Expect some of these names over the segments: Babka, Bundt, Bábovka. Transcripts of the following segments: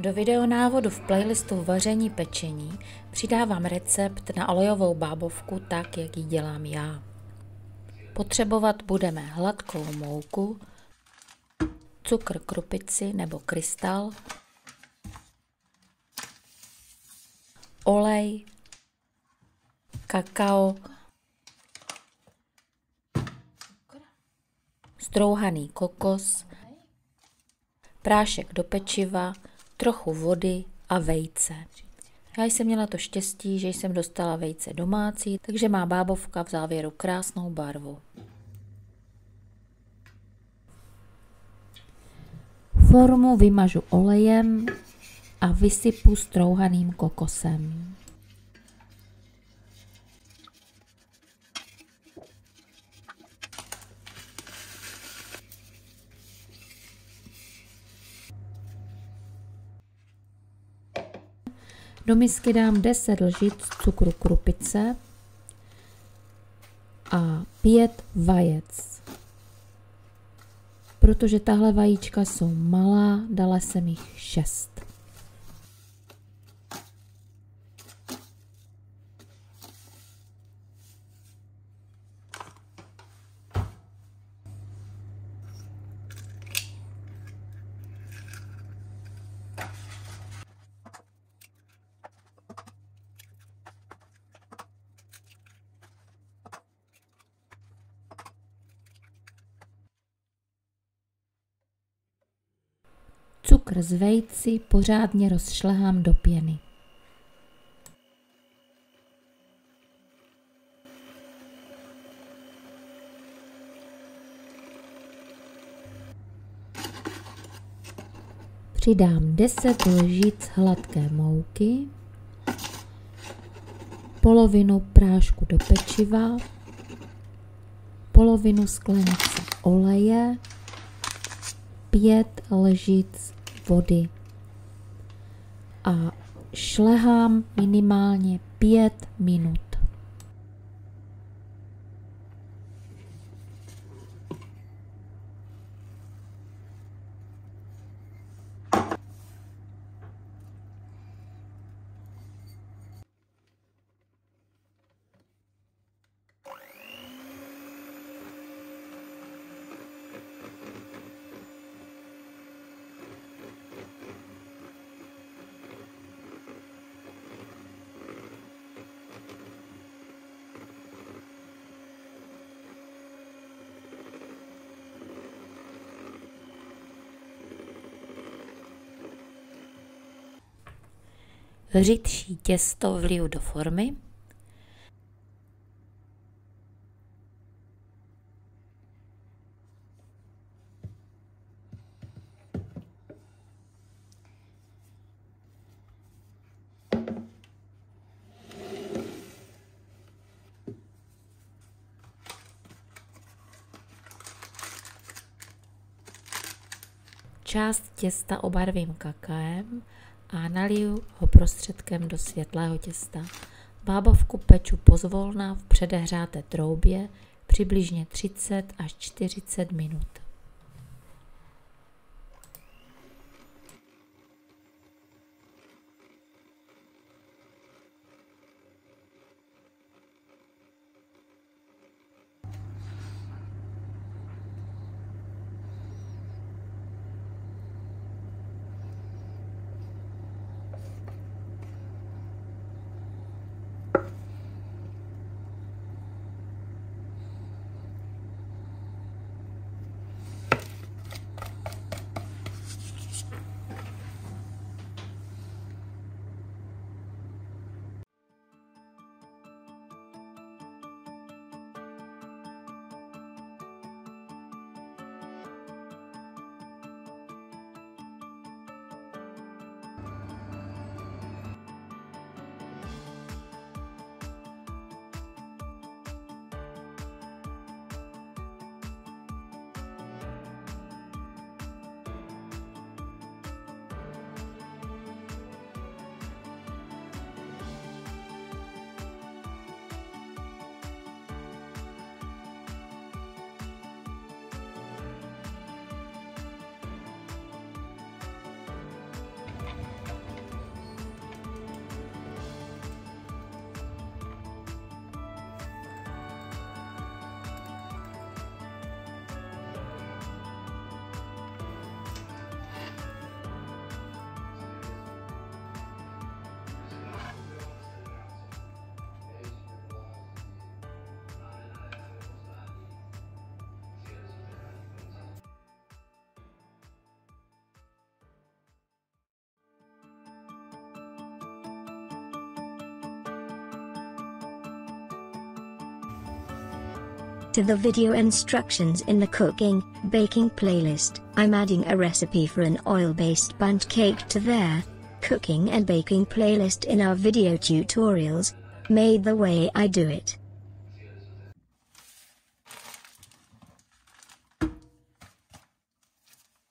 Do videonávodu v playlistu Vaření pečení přidávám recept na olejovou bábovku tak, jak ji dělám já. Potřebovat budeme hladkou mouku, cukr krupici nebo krystal, olej, kakao, strouhaný kokos, prášek do pečiva, trochu vody a vejce. Já jsem měla to štěstí, že jsem dostala vejce domácí, takže má bábovka v závěru krásnou barvu. Formu vymažu olejem a vysypu strouhaným kokosem. Do misky dám 10 lžic cukru krupice a 5 vajec. Protože tahle vajíčka jsou malá, dala jsem jich 6. Cukr z vejci pořádně rozšlehám do pěny. Přidám 10 lžic hladké mouky, polovinu prášku do pečiva, polovinu sklenice oleje, 5 lžic vody a šlehám minimálně 5 minut. Řidší těsto vliju do formy. Část těsta obarvím kakaem a naliju ho prostředkem do světlého těsta. Bábovku peču pozvolna v předehřáté troubě přibližně 30 až 40 minut. To the video instructions in the cooking, baking playlist, I'm adding a recipe for an oil-based bundt cake to their cooking and baking playlist in our video tutorials, made the way I do it.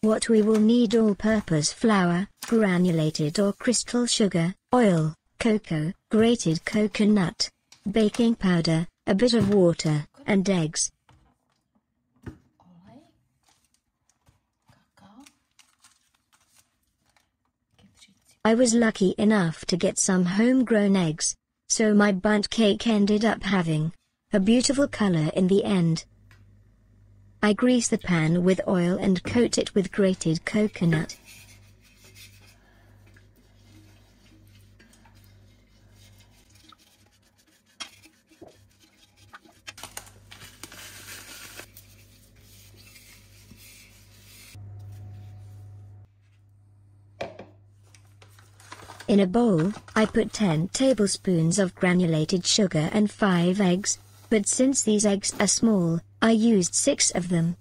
What we will need: all-purpose flour, granulated or crystal sugar, oil, cocoa, grated coconut, baking powder, a bit of water, and eggs. I was lucky enough to get some homegrown eggs, so my bundt cake ended up having a beautiful color in the end. I grease the pan with oil and coat it with grated coconut. In a bowl, I put 10 tablespoons of granulated sugar and 5 eggs, but since these eggs are small, I used 6 of them.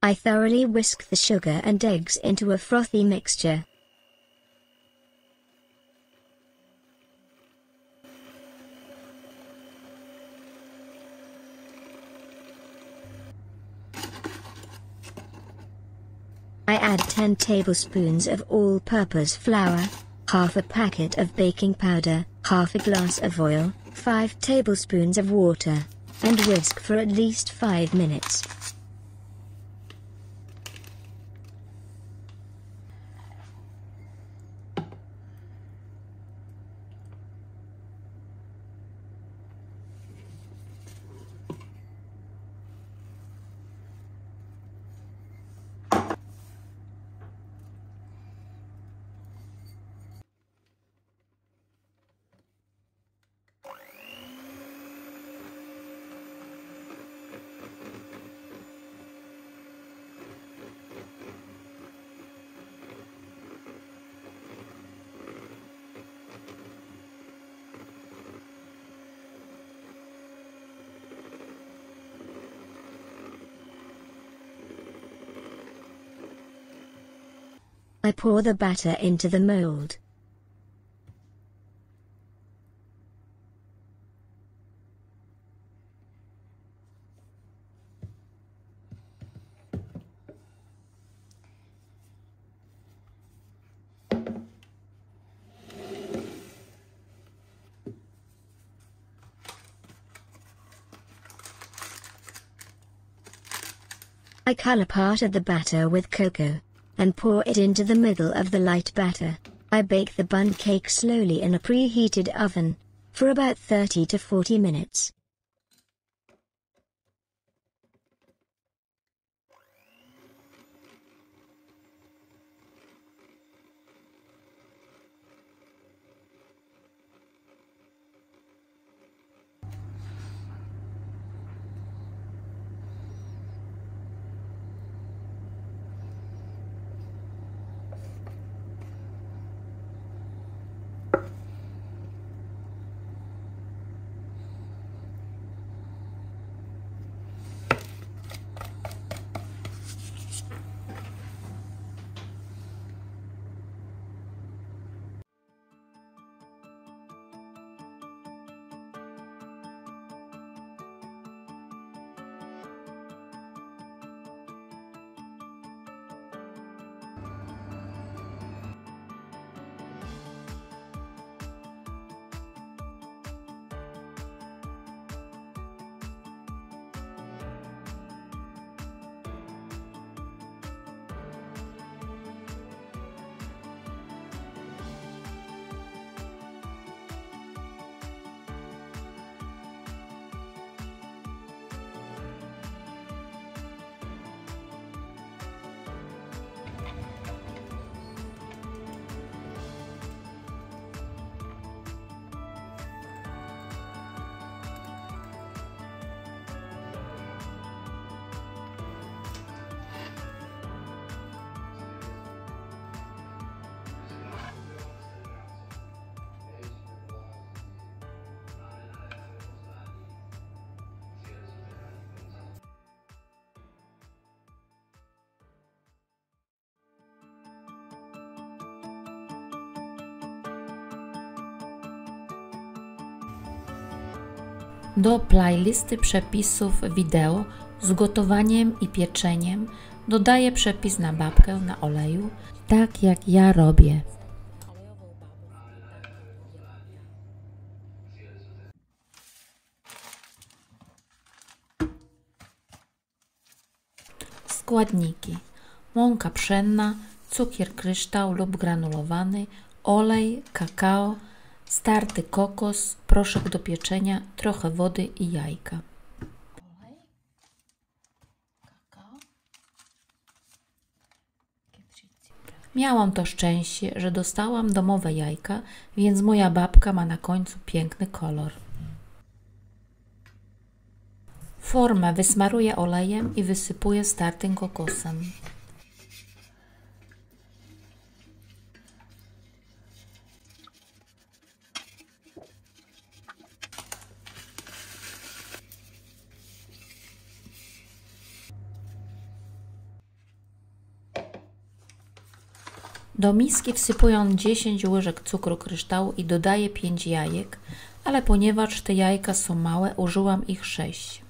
I thoroughly whisk the sugar and eggs into a frothy mixture. I add 10 tablespoons of all-purpose flour, half a packet of baking powder, half a glass of oil, 5 tablespoons of water, and whisk for at least 5 minutes. I pour the batter into the mold. I color part of the batter with cocoa and pour it into the middle of the light batter. I bake the bundt cake slowly in a preheated oven for about 30 to 40 minutes. do playlisty przepisów wideo z gotowaniem i pieczeniem dodaję przepis na babkę na oleju, tak jak ja robię. Składniki: mąka pszenna, cukier kryształ lub granulowany, olej, kakao, starty kokos, proszek do pieczenia, trochę wody i jajka. Miałam to szczęście, że dostałam domowe jajka, więc moja babka ma na końcu piękny kolor. Formę wysmaruję olejem i wysypuję startym kokosem. Do miski wsypuję 10 łyżek cukru kryształu i dodaję 5 jajek, ale ponieważ te jajka są małe, użyłam ich 6.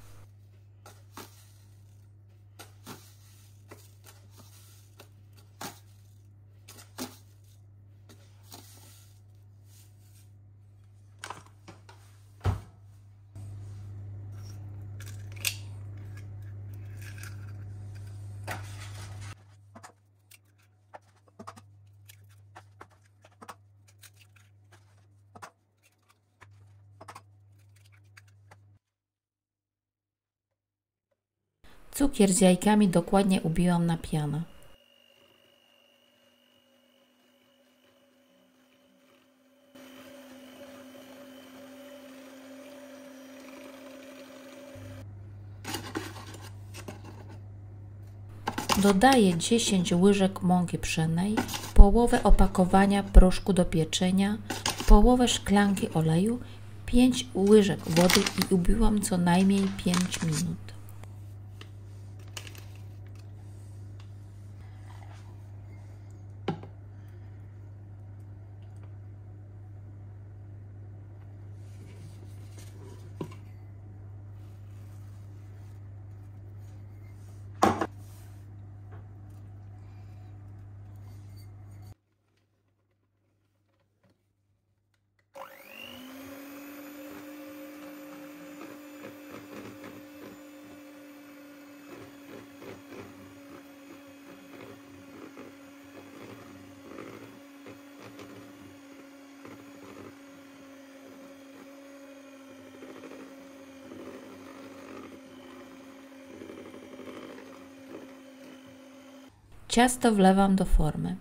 Cukier z jajkami dokładnie ubiłam na pianę. Dodaję 10 łyżek mąki pszennej, połowę opakowania proszku do pieczenia, połowę szklanki oleju, 5 łyżek wody i ubiłam co najmniej 5 minut. Ciasto wlewam do formy.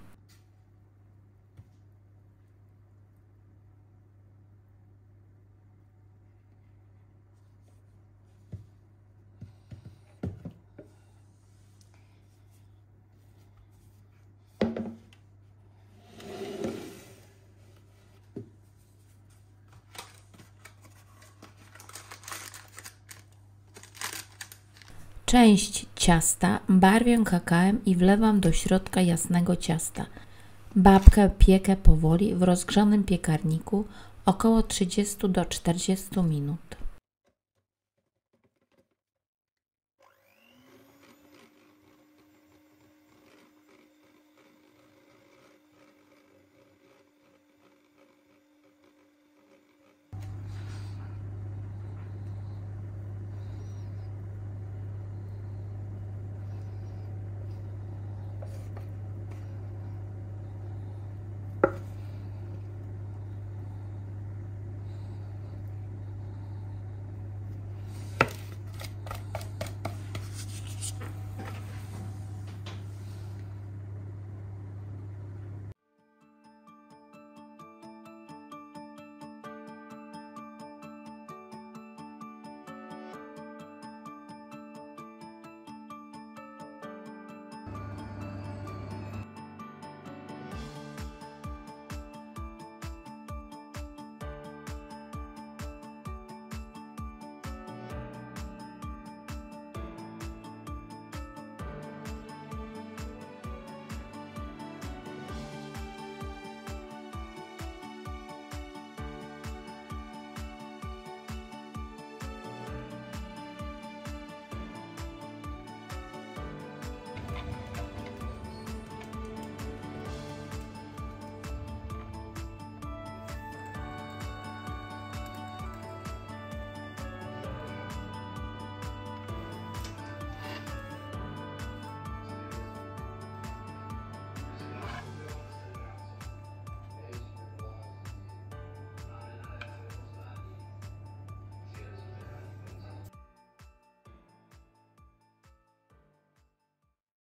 Część ciasta barwię kakaem i wlewam do środka jasnego ciasta. Babkę piekę powoli w rozgrzanym piekarniku około 30 do 40 minut.